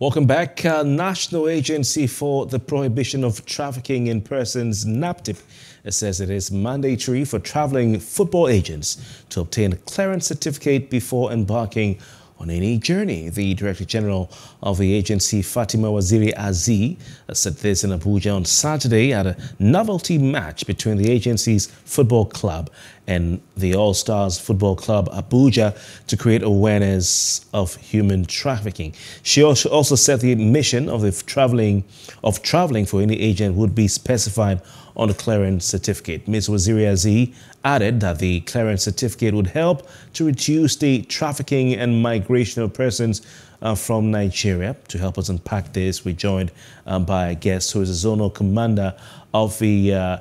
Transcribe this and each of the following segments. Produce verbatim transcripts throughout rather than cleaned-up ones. Welcome back. Uh, National Agency for the Prohibition of Trafficking in Persons, NAPTIP, says it is mandatory for traveling football agents to obtain a clearance certificate before embarking on any journey. The Director General of the agency, Fatima Waziri-Azi, said this in Abuja on Saturday at a novelty match between the agency's football club and the All-Stars Football Club Abuja to create awareness of human trafficking. She also said the mission of the traveling of traveling for any agent would be specified on the clearance certificate. Miz Waziri-Azi added that the clearance certificate would help to reduce the trafficking and migration of persons uh, from Nigeria. To help us unpack this, we joined um, by a guest who is a zonal commander of the uh,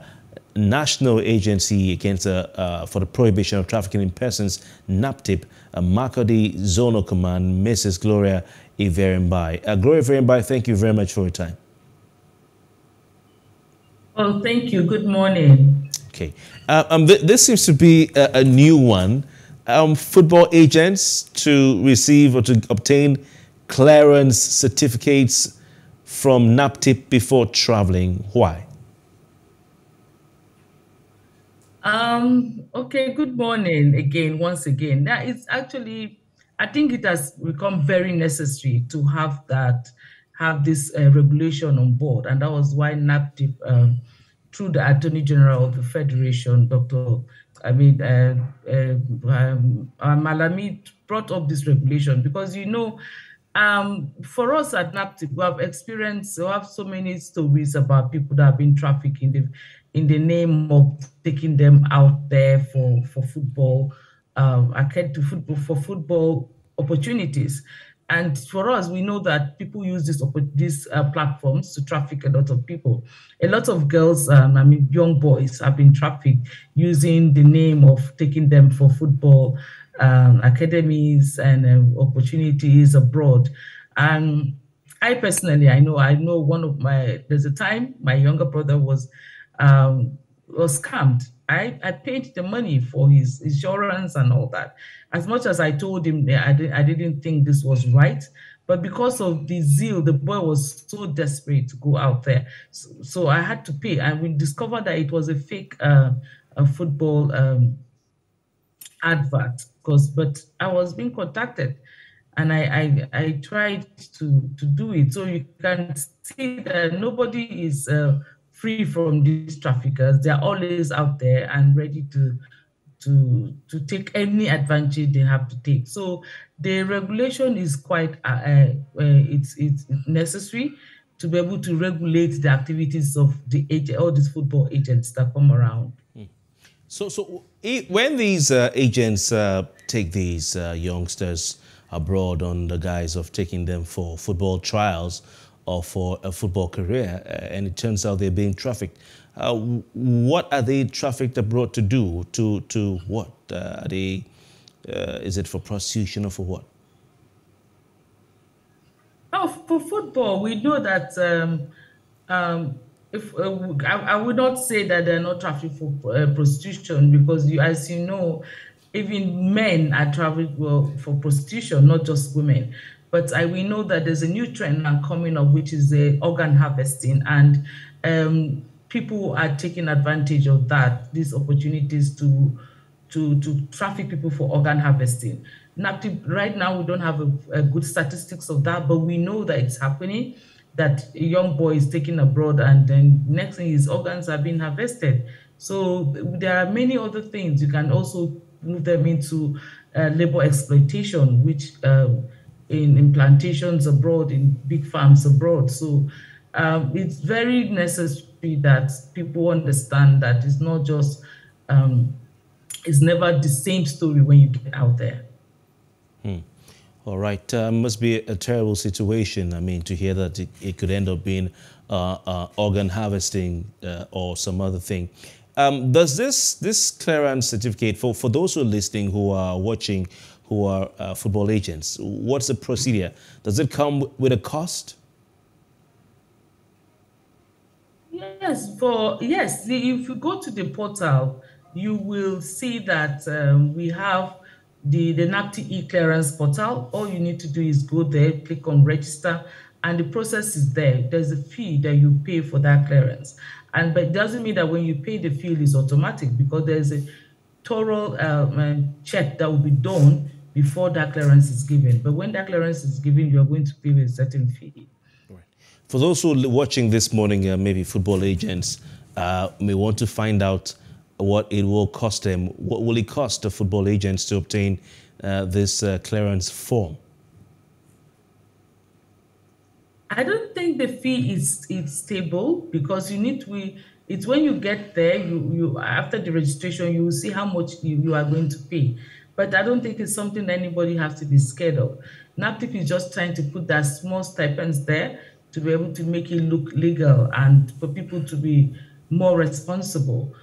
National Agency against uh, uh, for the Prohibition of Trafficking in Persons, NAPTIP, uh, Makodi Zonal Command, Missus Gloria Iveren Bai. Uh, Gloria Iveren Bai, thank you very much for your time. Well, thank you. Good morning. Okay. Uh, um, th this seems to be a, a new one. Um, football agents to receive or to obtain clearance certificates from NAPTIP before traveling. Why? Um, okay. Good morning again, once again. Now, it's actually, I think it has become very necessary to have that, have this uh, regulation on board. And that was why NAPTIP, um, through the Attorney General of the Federation, Doctor I mean, uh, uh, um, Malami, brought up this regulation. Because, you know, um, for us at NAPTIP, we have experienced, we have so many stories about people that have been trafficked in the, in the name of taking them out there for, for football, um, I can't do football, for football opportunities. And for us, we know that people use this, these uh, platforms to traffic a lot of people. A lot of girls, um, I mean, young boys have been trafficked using the name of taking them for football um, academies and uh, opportunities abroad. And I personally, I know, I know one of my, there's a time my younger brother was, um, was scammed. I, I paid the money for his insurance and all that. As much as I told him, I, did, I didn't think this was right. But because of the zeal, the boy was so desperate to go out there. So, so I had to pay. And we discovered that it was a fake uh, a football um, advert. Because, but I was being contacted. And I, I, I tried to, to do it. So you can see that nobody is... Uh, free from these traffickers. They are always out there and ready to, to, to take any advantage they have to take. So the regulation is quite, uh, uh, it's, it's necessary to be able to regulate the activities of the all these football agents that come around. Mm. So, so when these uh, agents uh, take these uh, youngsters abroad on the guise of taking them for football trials, or for a football career, uh, and it turns out they're being trafficked. Uh, what are they trafficked abroad to do? To to what? Uh, are they? Uh, is it for prostitution or for what? Oh, for football, we know that. Um, um, if uh, I, I would not say that they're not trafficked for uh, prostitution, because you, as you know, even men are trafficked well, for prostitution, not just women. But I, we know that there's a new trend coming up, which is the organ harvesting, and um, people are taking advantage of that, these opportunities to to to traffic people for organ harvesting. NAPTIP, right now, we don't have a, a good statistics of that, but we know that it's happening, that a young boy is taken abroad, and then next thing, his organs are being harvested. So there are many other things. You can also move them into uh, labor exploitation, which... Uh, In, in plantations abroad, in big farms abroad. So um, it's very necessary that people understand that it's not just, um, it's never the same story when you get out there. Hmm. All right, uh, must be a terrible situation. I mean, to hear that it, it could end up being uh, uh, organ harvesting uh, or some other thing. Um, does this, this clearance certificate, for, for those who are listening, who are watching, who are uh, football agents, what's the procedure? Does it come with a cost? Yes, for yes. If you go to the portal, you will see that um, we have the, the NAPTIP e-clearance portal. All you need to do is go there, click on register, and the process is there. There's a fee that you pay for that clearance. And but it doesn't mean that when you pay the fee, it's automatic, because there's a thorough um, check that will be done before that clearance is given. But when that clearance is given, you're going to pay a certain fee. Right. For those who are watching this morning, uh, maybe football agents uh, may want to find out what it will cost them. What will it cost the football agents to obtain uh, this uh, clearance form? I don't think the fee is it's stable, because you need to, we, it's when you get there, you, you after the registration, you will see how much you, you are going to pay. But I don't think it's something that anybody has to be scared of. NAPTIP is just trying to put that small stipends there to be able to make it look legal and for people to be more responsible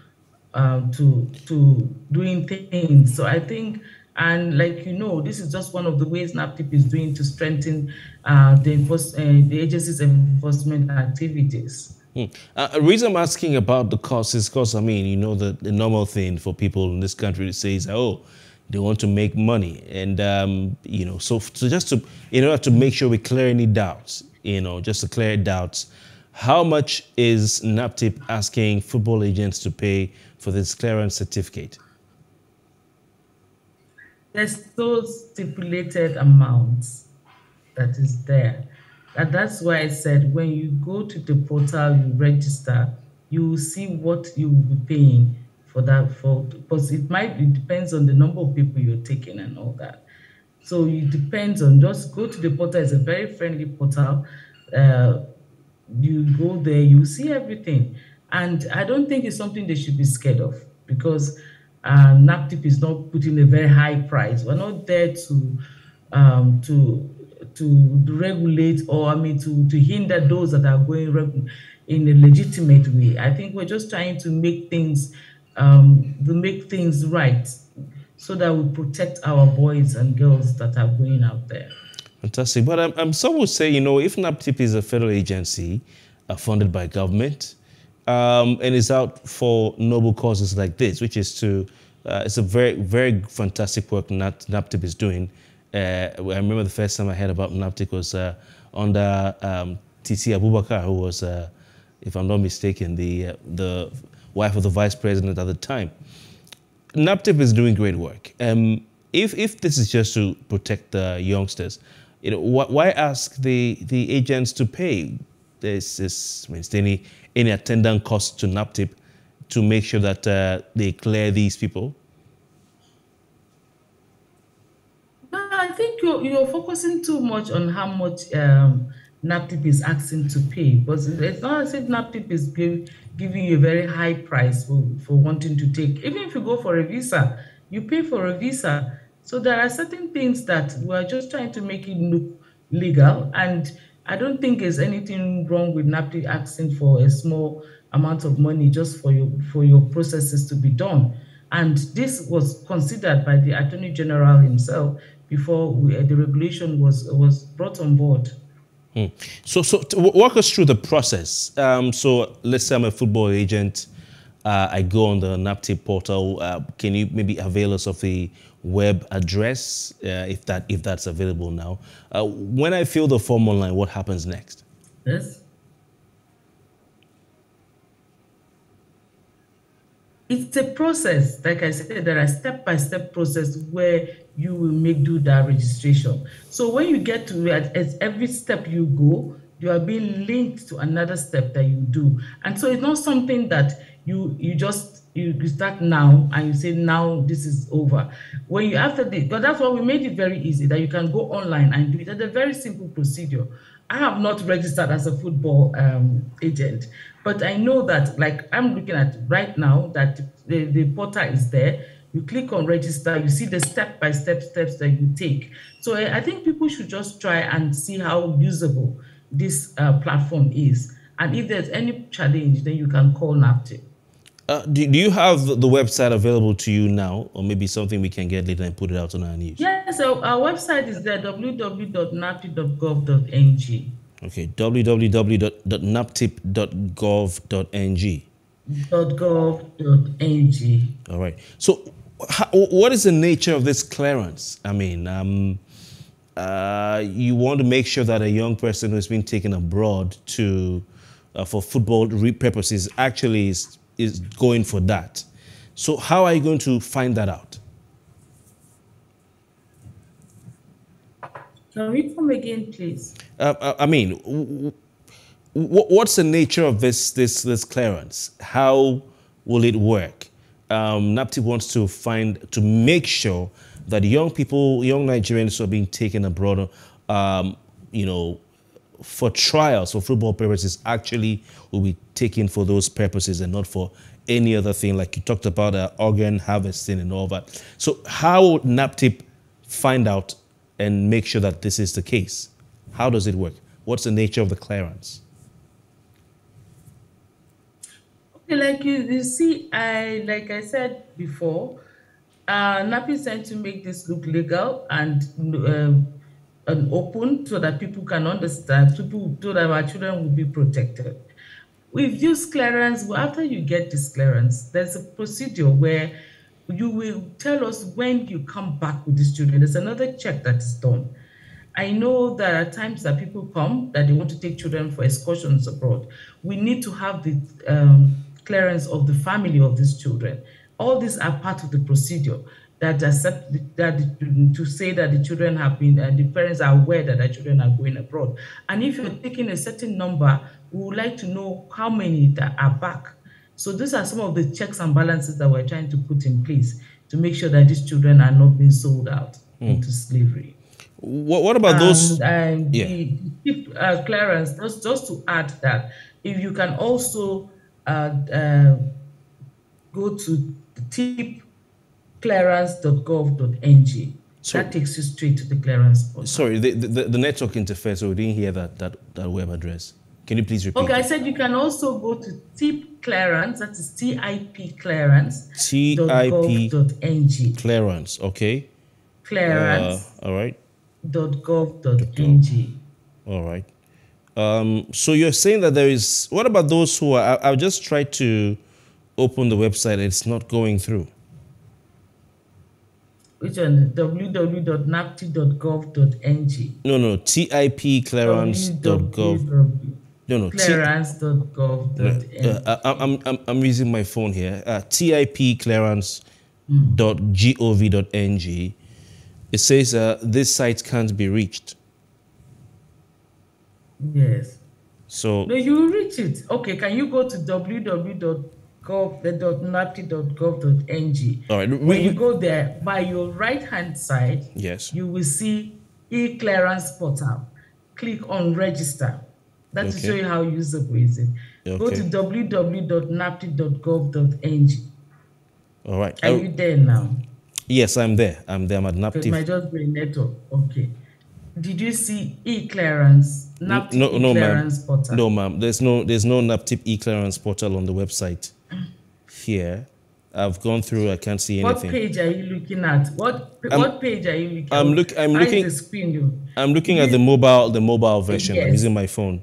um, to, to doing things. So I think, and like you know, this is just one of the ways NAPTIP is doing to strengthen uh, the, enforce, uh, the agency's enforcement activities. Mm. Uh, the reason I'm asking about the cost is because, I mean, you know, the, the normal thing for people in this country to say is, oh, they want to make money. And, um, you know, so, so just to, in order to make sure we clear any doubts, you know, just to clear doubts, how much is NAPTIP asking football agents to pay for this clearance certificate? There's no stipulated amounts that is there. And that's why I said, when you go to the portal, you register, you will see what you will be paying for that, for, because it might, it depends on the number of people you're taking and all that. So it depends on, just go to the portal. It's a very friendly portal. Uh, you go there, you see everything. And I don't think it's something they should be scared of, because Uh, NAPTIP is not putting a very high price. We're not there to um, to to regulate or I mean to to hinder those that are going in a legitimate way. I think we're just trying to make things um, to make things right, so that we protect our boys and girls that are going out there. Fantastic. But um, um, some would say, you know, if NAPTIP is a federal agency uh, funded by government, Um, and it's out for noble causes like this, which is to, uh, it's a very, very fantastic work NAPTIP is doing. Uh, I remember the first time I heard about NAPTIP was uh, under um, Titi Abubakar, who was, uh, if I'm not mistaken, the, uh, the wife of the vice president at the time. NAPTIP is doing great work. Um, if, if this is just to protect the youngsters, you know, wh why ask the, the agents to pay? There's, there's, I mean, any, any attendant cost to NAPTIP to make sure that uh, they clear these people? No, I think you're, you're focusing too much on how much um, NAPTIP is asking to pay. But it's not as if NAPTIP is give, giving you a very high price for, for wanting to take. Even if you go for a visa, you pay for a visa. So there are certain things that we're just trying to make it look legal, and I don't think there's anything wrong with NAPTIP asking for a small amount of money just for your, for your processes to be done. And this was considered by the Attorney General himself before we, uh, the regulation was, was brought on board. Hmm. So, so to walk us through the process. Um, so let's say I'm a football agent. Uh, I go on the NAPTIP portal. Uh, can you maybe avail us of the web address, uh, if that if that's available now? Uh, when I fill the form online, what happens next? Yes, it's a process. Like I said, there are step-by-step process where you will make do that registration. So when you get to at, at every step you go, you are being linked to another step that you do, and so it's not something that You you just you start now and you say now this is over. When you after this, but that's why we made it very easy that you can go online and do it. It's a very simple procedure. I have not registered as a football um, agent, but I know that, like I'm looking at right now, that the, the portal is there. You click on register, you see the step-by-step steps that you take. So I think people should just try and see how usable this uh, platform is. And if there's any challenge, then you can call NAPTIP. Uh, do, do you have the website available to you now, or maybe something we can get later and put it out on our news? Yeah, so our website is there, w w w dot naptip dot gov dot n g. Okay, w w w dot naptip dot gov dot n g. .gov.ng. All right. So, how, what is the nature of this clearance? I mean, um, uh, you want to make sure that a young person who's been taken abroad to uh, for football purposes actually is, is going for that. So how are you going to find that out? Can we come again, please? Uh, I mean, what's the nature of this, this, this clearance? How will it work? Um, NAPTIP wants to find, to make sure that young people, young Nigerians who are being taken abroad, um, you know, for trials, for football purposes, actually will be taken for those purposes and not for any other thing. Like you talked about uh, organ harvesting and all that. So how would NAPTIP find out and make sure that this is the case? How does it work? What's the nature of the clearance? Okay, like you, you see, I like I said before, uh, NAPTIP is trying to make this look legal and um, and open so that people can understand, people, so that our children will be protected. We've used clearance. Well, after you get this clearance, there's a procedure where you will tell us when you come back with these children. There's another check that is done. I know there are times that people come that they want to take children for excursions abroad. We need to have the um, clearance of the family of these children. All these are part of the procedure that accept that the, to say that the children have been, uh, the parents are aware that the children are going abroad. And if you're taking a certain number, we would like to know how many that are back. So these are some of the checks and balances that we're trying to put in place to make sure that these children are not being sold out mm. into slavery. What, what about and, those? And yeah. the, the uh, clearance, just, just to add that, if you can also uh, uh, go to tip clearance dot gov dot n g, that takes you straight to the clearance portal. Sorry, the, the, the network interfered, so we didn't hear that, that, that web address. Can you please repeat? Okay, it? I said you can also go to TIP clearance, that is T I P clearance. T I P clearance, okay. Clearance. Uh, all right. .gov.ng. All right. Um, so you're saying that there is, what about those who are, I, I've just tried to open the website and it's not going through. Which one? w w w dot naptip dot gov dot n g. No, no, T I P clearance dot gov. No, no. clearance dot gov dot n g. Uh, I'm, I'm, I'm using my phone here. Uh, T I P clearance dot gov dot n g. It says uh, this site can't be reached. Yes. So. No, you reach it. Okay, can you go to w w w dot naptip dot gov dot n g? All right. When we, you go there, by your right-hand side, yes, you will see e-clearance portal. Click on register. That okay. to show you how usable is it. Okay. Go to w w w dot naptip dot gov dot n g. All right. Are I, you there now? Yes, I'm there. I'm there. I'm at NAPTIP. It might just be a network. Okay. Did you see e-clearance? NAPTIP no, no, e-clearance portal. No, ma'am. There's no, there's no NAPTIP e-clearance portal on the website here. I've gone through. I can't see anything. What page are you looking at? What I'm, What page are you looking I'm look, at? I'm looking. The screen, you? I'm looking at the mobile, the mobile version. Yes. I'm using my phone.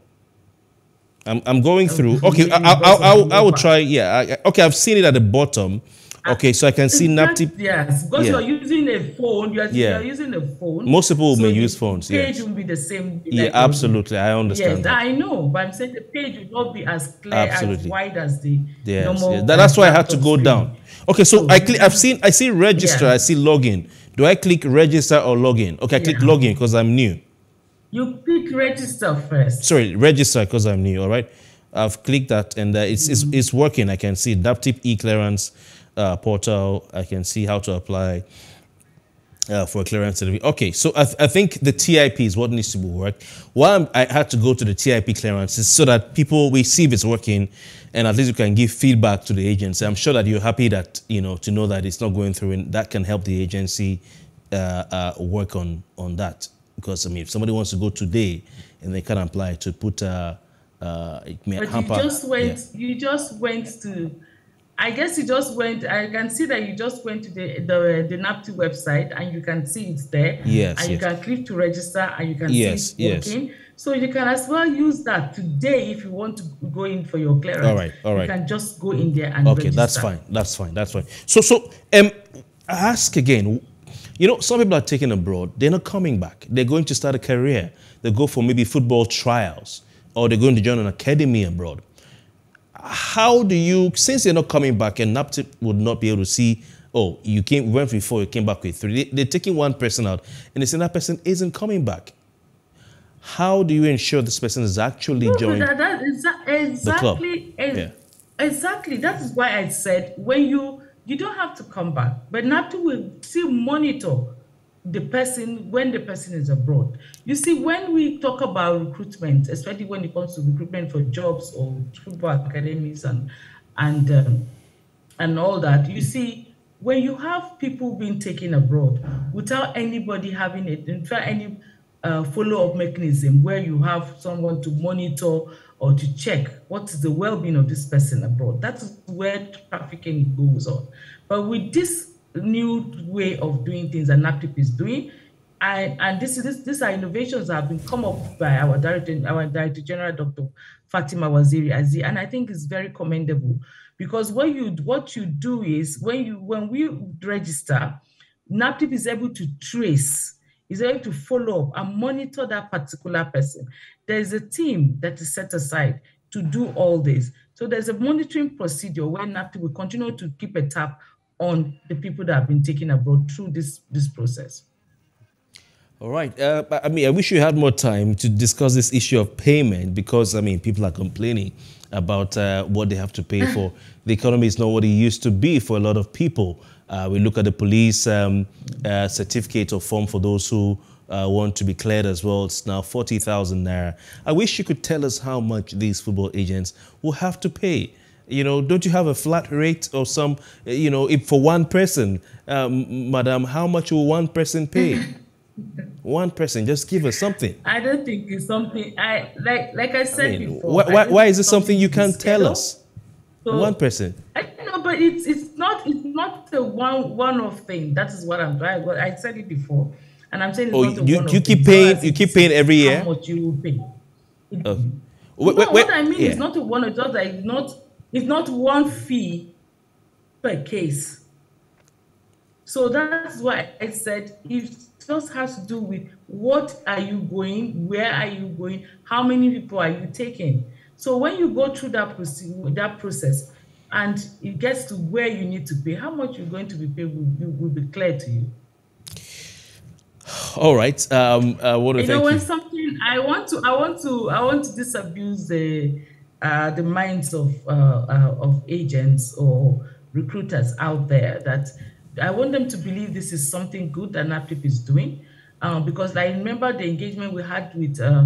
I'm, I'm going through. Okay, I, I, I, I, I will try. Yeah. I, okay, I've seen it at the bottom. Okay, so I can see NAPTIP. Yes, because yeah. you're using a phone. You're, yeah. you're using a phone. Most people so may use phones. The page yes. will be the same. Like yeah, absolutely. I understand. Yes, that. I know, but I'm saying the page will not be as clear, absolutely. as wide as the yes, normal. Yes. That, that's why I have to go screen. down. Okay, so, so I click. I've seen. I see register. Yeah. I see login. Do I click register or login? Okay, I click yeah. login because I'm new. You click register first. Sorry, register because I'm new. All right, I've clicked that and uh, it's, mm-hmm. it's it's working. I can see NAPTIP e-clearance. Uh, portal. I can see how to apply uh, for a clearance delivery. Okay, so I, th I think the T I P is what needs to be worked. Why I'm, I had to go to the T I P clearance is so that people, we see if it's working, and at least you can give feedback to the agency. I'm sure that you're happy that, you know, to know that it's not going through, and that can help the agency uh, uh, work on, on that. Because, I mean, if somebody wants to go today and they can't apply to put uh, uh, it may but hamper. You just went, yeah. you just went to... I guess you just went, I can see that you just went to the, the, the NAPTIP website and you can see it's there. Yes, and yes. you can click to register and you can yes, see it's working. Yes. So you can as well use that today if you want to go in for your clearance. All right, all right. You can just go in there and okay, register. Okay, that's fine, that's fine, that's fine. So, so um, ask again, You know, some people are taken abroad. They're not coming back. They're going to start a career. They go for maybe football trials, or they're going to join an academy abroad. How do you, since they're not coming back, and NAPTIP would not be able to see, oh, you came, went before, you came back with three. They, they're taking one person out, and they say that person isn't coming back. How do you ensure this person is actually no, joining that, that is exactly, the club? Ex yeah. Exactly. That is why I said when you, you don't have to come back, but NAPTIP will still monitor the person when the person is abroad. You see, when we talk about recruitment, especially when it comes to recruitment for jobs or football academies and and um, and all that, you see, when you have people being taken abroad without anybody having it, without any uh, follow-up mechanism where you have someone to monitor or to check what is the well-being of this person abroad, that's where trafficking goes on. But with this new way of doing things that NAPTIP is doing, and and this is this these are innovations that have been come up by our director, our director general, Doctor Fatima Waziri-Azi, and I think it's very commendable, because what you what you do is when you when we register, NAPTIP is able to trace, is able to follow up and monitor that particular person. There is a team that is set aside to do all this. So there's a monitoring procedure where NAPTIP will continue to keep a tab on the people that have been taken abroad through this, this process. All right. Uh, I mean, I wish we had more time to discuss this issue of payment, because, I mean, people are complaining about uh, what they have to pay for. The economy is not what it used to be for a lot of people. Uh, we look at the police um, uh, certificate or form for those who uh, want to be cleared as well. It's now forty thousand naira. I wish you could tell us how much these football agents will have to pay. You know, don't you have a flat rate or some, you know, if for one person, um, madam, how much will one person pay? One person, just give us something. I don't think it's something, I like like I said I mean, before. Wh why, why is it something you can't tell us? So, one person. I don't know, but it's it's not it's not the one one-off thing. That is what I'm trying. Well, I said it before, and I'm saying it's oh, not the one-off. You keep paying, you keep paying every year? How much you will pay. Uh, no, wait, what wait, I mean yeah. is not a one-off, just like not... It's not one fee per case. So that's why I said it just has to do with what are you going, where are you going, how many people are you taking. So when you go through that process, that process and it gets to where you need to pay, how much you're going to be paid will, will be clear to you. All right. Um, uh, what do you think? You know, when something I want to, I want to, I want to disabuse the. Uh, the minds of uh, uh, of agents or recruiters out there, that I want them to believe this is something good that NAPTIP is doing, um, because I remember the engagement we had with uh,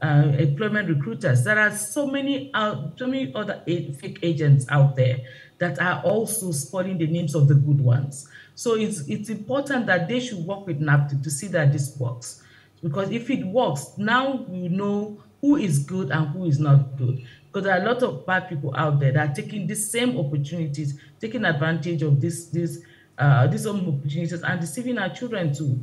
uh, employment recruiters. There are so many out, so many other fake agents out there that are also spoiling the names of the good ones. So it's it's important that they should work with NAPTIP to see that this works, because if it works, now we know who is good and who is not good. Because there are a lot of bad people out there that are taking the same opportunities, taking advantage of this, this, uh, these opportunities and deceiving our children to,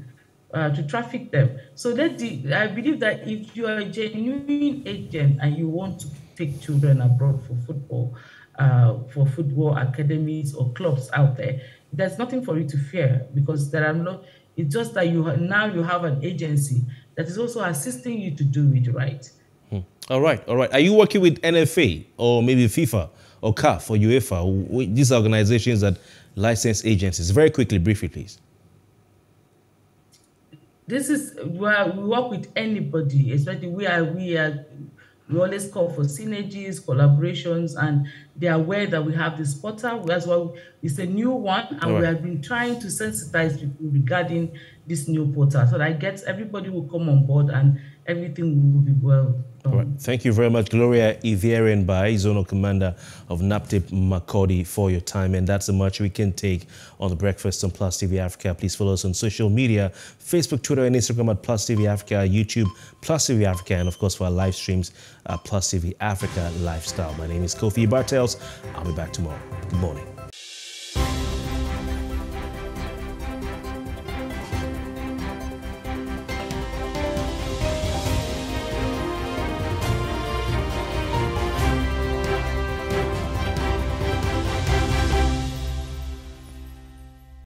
uh, to traffic them. So that the, I believe that if you are a genuine agent and you want to take children abroad for football, uh, for football academies or clubs out there, there's nothing for you to fear, because there are not. It's just that you now you have an agency that is also assisting you to do it right. All right, all right. Are you working with N F A or maybe FIFA or C A F or UEFA? These organizations that license agencies. Very quickly, briefly, please. This is where we work with anybody, especially we are, we are, we always call for synergies, collaborations, and they are aware that we have this portal. That's why it's a new one, and right. we have been trying to sensitize people regarding this new portal. So that I guess everybody will come on board and everything will be well. All right. Thank you very much, Gloria Iveren Bai, Zonal Commander of NAPTIP Makurdi, for your time. And that's the much we can take on The Breakfast on Plus T V Africa. Please follow us on social media, Facebook, Twitter, and Instagram at Plus T V Africa, YouTube, Plus T V Africa, and of course for our live streams at Plus T V Africa Lifestyle. My name is Kofi Bartels. I'll be back tomorrow. Good morning.